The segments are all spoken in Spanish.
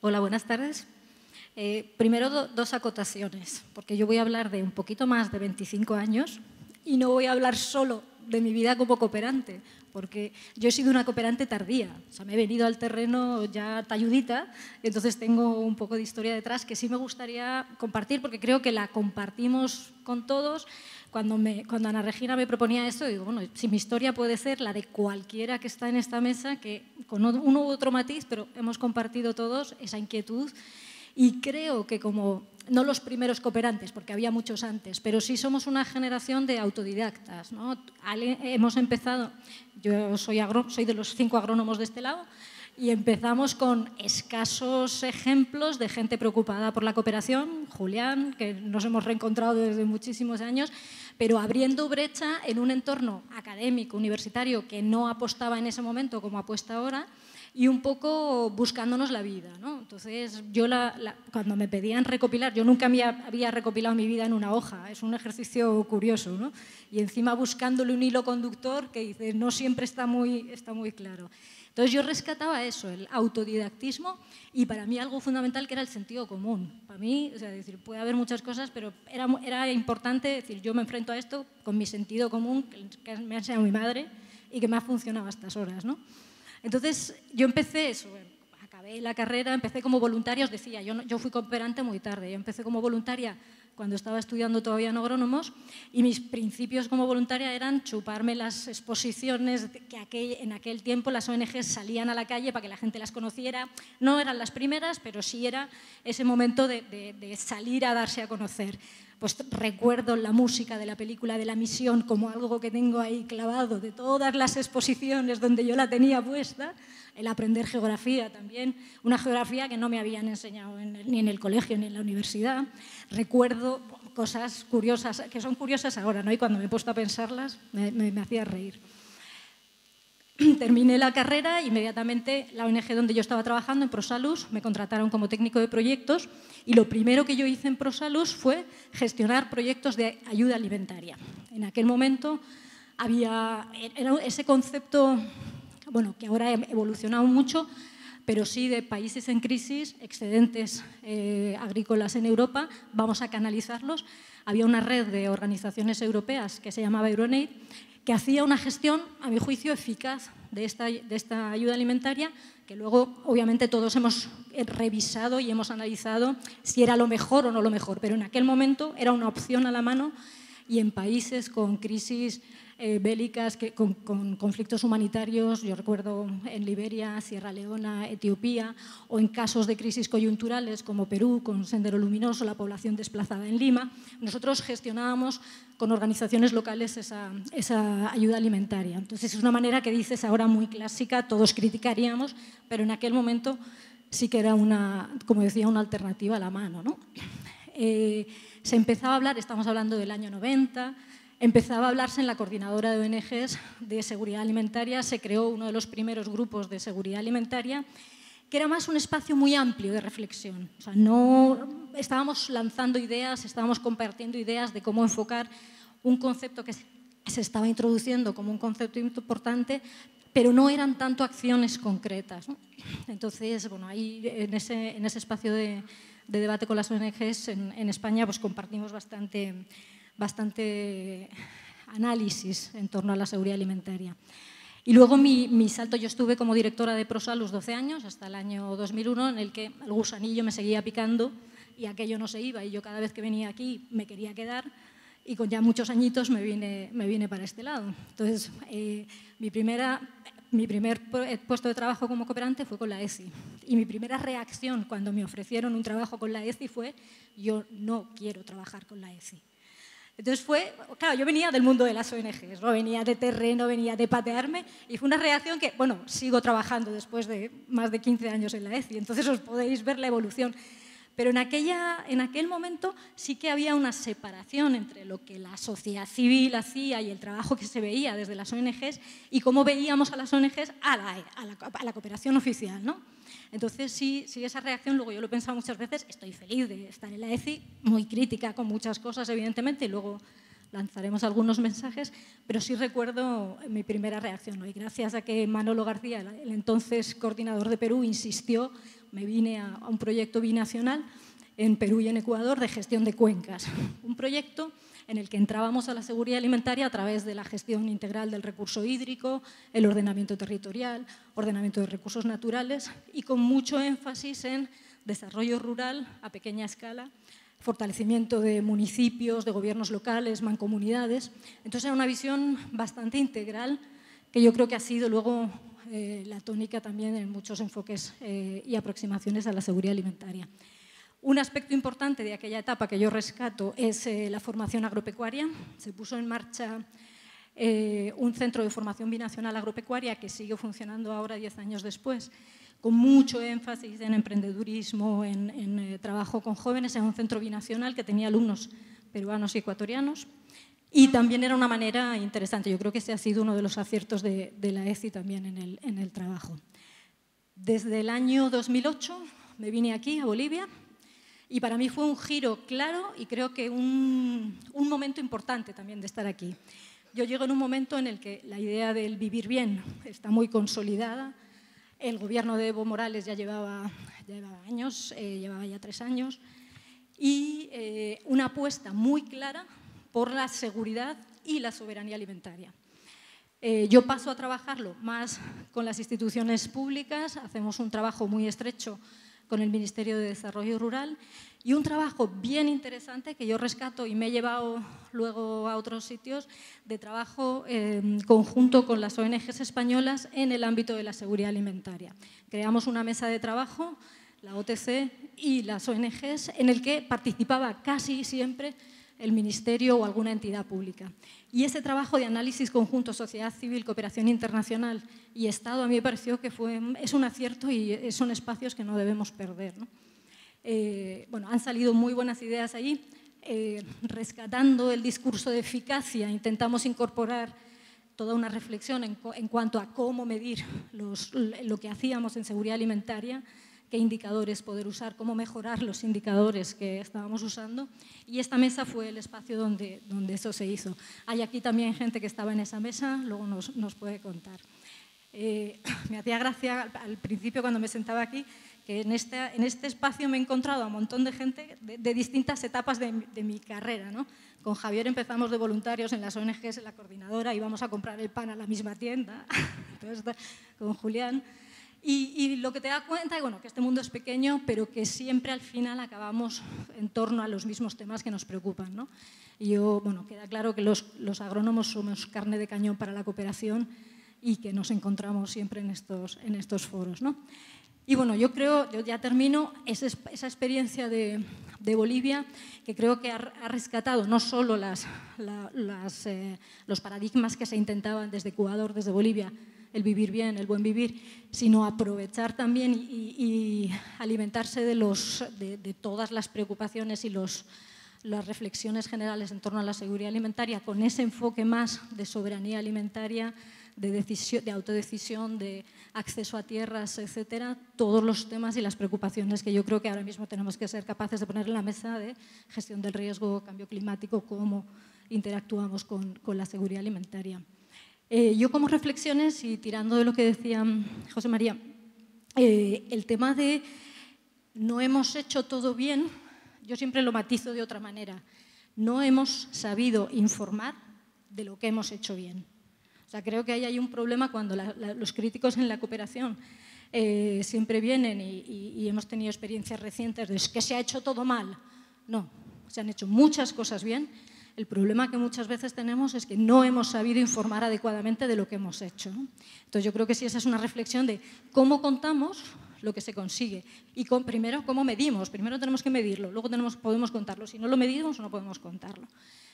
Hola, buenas tardes. Primero dos acotaciones, porque yo voy a hablar de un poquito más de 25 años y no voy a hablar solo de mi vida como cooperante, porque yo he sido una cooperante tardía, o sea, me he venido al terreno ya talludita, entonces tengo un poco de historia detrás que sí me gustaría compartir, porque creo que la compartimos con todos. Cuando Ana Regina me proponía esto, digo, bueno, si mi historia puede ser la de cualquiera que está en esta mesa, que con uno u otro matiz, pero hemos compartido todos esa inquietud. Y creo que como, no los primeros cooperantes, porque había muchos antes, pero sí somos una generación de autodidactas, ¿no? Hemos empezado, yo soy de los 5 agrónomos de este lado, y empezamos con escasos ejemplos de gente preocupada por la cooperación, Julián, que nos hemos reencontrado desde muchísimos años, pero abriendo brecha en un entorno académico, universitario, que no apostaba en ese momento como apuesta ahora, y un poco buscándonos la vida, ¿no? Entonces, yo cuando me pedían recopilar, yo nunca había recopilado mi vida en una hoja, es un ejercicio curioso, ¿no? Y encima buscándole un hilo conductor que dice, no siempre está muy claro. Entonces, yo rescataba eso, el autodidactismo, y para mí algo fundamental que era el sentido común. Para mí, o sea, decir, puede haber muchas cosas, pero era importante decir, yo me enfrento a esto con mi sentido común, que me ha enseñado mi madre y que me ha funcionado a estas horas, ¿no? Entonces, yo empecé eso, acabé la carrera, empecé como voluntaria, os decía, yo fui cooperante muy tarde, yo empecé como voluntaria cuando estaba estudiando todavía en agrónomos y mis principios como voluntaria eran chuparme las exposiciones que en aquel tiempo las ONGs salían a la calle para que la gente las conociera. No eran las primeras, pero sí era ese momento de salir a darse a conocer. Pues recuerdo la música de la película de La Misión como algo que tengo ahí clavado de todas las exposiciones donde yo la tenía puesta, el aprender geografía también, una geografía que no me habían enseñado ni en el colegio ni en la universidad. Recuerdo cosas curiosas, que son curiosas ahora, ¿no? Y cuando me he puesto a pensarlas me hacía reír. Terminé la carrera, inmediatamente la ONG donde yo estaba trabajando, en ProSalus, me contrataron como técnico de proyectos y lo primero que yo hice en ProSalus fue gestionar proyectos de ayuda alimentaria. En aquel momento era ese concepto, bueno, que ahora ha evolucionado mucho, pero sí de países en crisis, excedentes agrícolas en Europa, vamos a canalizarlos. Había una red de organizaciones europeas que se llamaba Euronaid, que hacía una gestión, a mi juicio, eficaz de esta ayuda alimentaria, que luego, obviamente, todos hemos revisado y hemos analizado si era lo mejor o no lo mejor, pero en aquel momento era una opción a la mano y en países con crisis bélicas, con conflictos humanitarios, yo recuerdo en Liberia, Sierra Leona, Etiopía, o en casos de crisis coyunturales como Perú, con Sendero Luminoso, la población desplazada en Lima, nosotros gestionábamos con organizaciones locales esa ayuda alimentaria. Entonces, es una manera que dices ahora muy clásica, todos criticaríamos, pero en aquel momento sí que era una, como decía, una alternativa a la mano, ¿no? Se empezaba a hablar, estamos hablando del año 90, empezaba a hablarse en la coordinadora de ONGs de seguridad alimentaria, se creó uno de los primeros grupos de seguridad alimentaria, que era más un espacio muy amplio de reflexión. O sea, no estábamos lanzando ideas, estábamos compartiendo ideas de cómo enfocar un concepto que se estaba introduciendo como un concepto importante, pero no eran tanto acciones concretas, ¿no? Entonces, bueno, ahí en ese espacio de debate con las ONGs en España, pues compartimos bastante análisis en torno a la seguridad alimentaria. Y luego mi salto, yo estuve como directora de ProSalus 12 años, hasta el año 2001, en el que el gusanillo me seguía picando y aquello no se iba, y yo cada vez que venía aquí me quería quedar, y con ya muchos añitos me vine para este lado. Entonces, mi primer puesto de trabajo como cooperante fue con la ESI, y mi primera reacción cuando me ofrecieron un trabajo con la ESI fue, yo no quiero trabajar con la ESI. Entonces fue, claro, yo venía del mundo de las ONGs, ¿no? Venía de terreno, venía de patearme y fue una reacción que, bueno, sigo trabajando después de más de 15 años en la ESI, entonces os podéis ver la evolución. Pero en aquel momento sí que había una separación entre lo que la sociedad civil hacía y el trabajo que se veía desde las ONGs y cómo veíamos a las ONGs a la cooperación oficial, ¿no? Entonces, sí, esa reacción, luego yo lo he pensado muchas veces, estoy feliz de estar en la ESI, muy crítica con muchas cosas, evidentemente, y luego lanzaremos algunos mensajes, pero sí recuerdo mi primera reacción, ¿no? Y gracias a que Manolo García, el entonces coordinador de Perú, insistió, me vine a un proyecto binacional en Perú y en Ecuador de gestión de cuencas. Un proyecto en el que entrábamos a la seguridad alimentaria a través de la gestión integral del recurso hídrico, el ordenamiento territorial, ordenamiento de recursos naturales y con mucho énfasis en desarrollo rural a pequeña escala, fortalecimiento de municipios, de gobiernos locales, mancomunidades. Entonces era una visión bastante integral que yo creo que ha sido luego la tónica también en muchos enfoques y aproximaciones a la seguridad alimentaria. Un aspecto importante de aquella etapa que yo rescato es la formación agropecuaria. Se puso en marcha un centro de formación binacional agropecuaria que sigue funcionando ahora 10 años después, con mucho énfasis en emprendedurismo, en trabajo con jóvenes. Es un centro binacional que tenía alumnos peruanos y ecuatorianos y también era una manera interesante. Yo creo que ese ha sido uno de los aciertos de la ESI también en el trabajo. Desde el año 2008 me vine aquí, a Bolivia, y para mí fue un giro claro y creo que un momento importante también de estar aquí. Yo llego en un momento en el que la idea del vivir bien está muy consolidada. El gobierno de Evo Morales ya llevaba años, llevaba ya 3 años, y una apuesta muy clara por la seguridad y la soberanía alimentaria. Yo paso a trabajarlo más con las instituciones públicas, hacemos un trabajo muy estrecho con el Ministerio de Desarrollo Rural y un trabajo bien interesante que yo rescato y me he llevado luego a otros sitios de trabajo conjunto con las ONGs españolas en el ámbito de la seguridad alimentaria. Creamos una mesa de trabajo, la OTC y las ONGs, en el que participaba casi siempre el Ministerio o alguna entidad pública. Y ese trabajo de análisis conjunto, sociedad civil, cooperación internacional y Estado, a mí me pareció que es un acierto y son espacios que no debemos perder, ¿no? Bueno, han salido muy buenas ideas allí. Rescatando el discurso de eficacia, intentamos incorporar toda una reflexión en cuanto a cómo medir lo que hacíamos en seguridad alimentaria, qué indicadores poder usar, cómo mejorar los indicadores que estábamos usando, y esta mesa fue el espacio donde eso se hizo. Hay aquí también gente que estaba en esa mesa, luego nos puede contar. Me hacía gracia al principio cuando me sentaba aquí, que en este espacio me he encontrado a un montón de gente de distintas etapas de mi carrera, ¿no? Con Javier empezamos de voluntarios en las ONGs, en la coordinadora, íbamos a comprar el pan a la misma tienda, entonces, con Julián. Y lo que te da cuenta es que este mundo es pequeño, pero que siempre al final acabamos en torno a los mismos temas que nos preocupan, ¿no? Y queda claro que los agrónomos somos carne de cañón para la cooperación y que nos encontramos siempre en estos foros, ¿no? Y bueno, yo ya termino, esa experiencia de Bolivia, que creo que ha rescatado no solo los paradigmas que se intentaban desde Ecuador, desde Bolivia, el vivir bien, el buen vivir, sino aprovechar también y alimentarse de todas las preocupaciones y las reflexiones generales en torno a la seguridad alimentaria con ese enfoque más de soberanía alimentaria, de autodecisión, de acceso a tierras, etcétera, todos los temas y las preocupaciones que yo creo que ahora mismo tenemos que ser capaces de poner en la mesa de gestión del riesgo, cambio climático, cómo interactuamos con la seguridad alimentaria. Yo como reflexiones, y tirando de lo que decía José María, el tema de no hemos hecho todo bien, yo siempre lo matizo de otra manera, no hemos sabido informar de lo que hemos hecho bien. O sea, creo que ahí hay un problema cuando los críticos en la cooperación siempre vienen y hemos tenido experiencias recientes de es que se ha hecho todo mal. No, se han hecho muchas cosas bien. El problema que muchas veces tenemos es que no hemos sabido informar adecuadamente de lo que hemos hecho, ¿no? Entonces yo creo que sí, esa es una reflexión de cómo contamos lo que se consigue y primero cómo medimos. Primero tenemos que medirlo, luego podemos contarlo. Si no lo medimos, no podemos contarlo.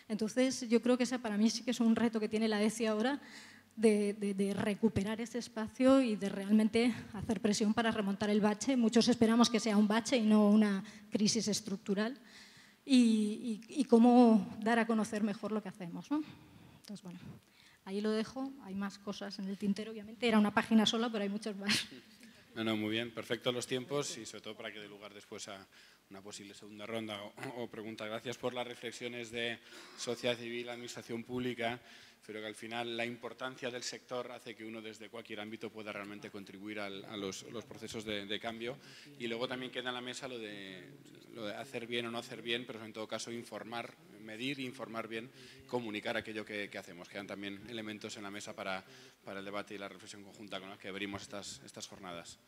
Entonces yo creo que ese para mí sí que es un reto que tiene la ESI ahora de recuperar ese espacio y de realmente hacer presión para remontar el bache. Muchos esperamos que sea un bache y no una crisis estructural. Y cómo dar a conocer mejor lo que hacemos, ¿no? Entonces, bueno, ahí lo dejo. Hay más cosas en el tintero, obviamente. Era una página sola, pero hay muchos más. No, muy bien. Perfecto los tiempos y sobre todo para que dé lugar después a una posible segunda ronda o pregunta. Gracias por las reflexiones de sociedad civil, administración pública. pero que al final la importancia del sector hace que uno desde cualquier ámbito pueda realmente contribuir a los procesos de cambio. Y luego también queda en la mesa lo de hacer bien o no hacer bien, pero en todo caso informar, medir, informar bien, comunicar aquello que hacemos. Quedan también elementos en la mesa para el debate y la reflexión conjunta con los que abrimos estas jornadas.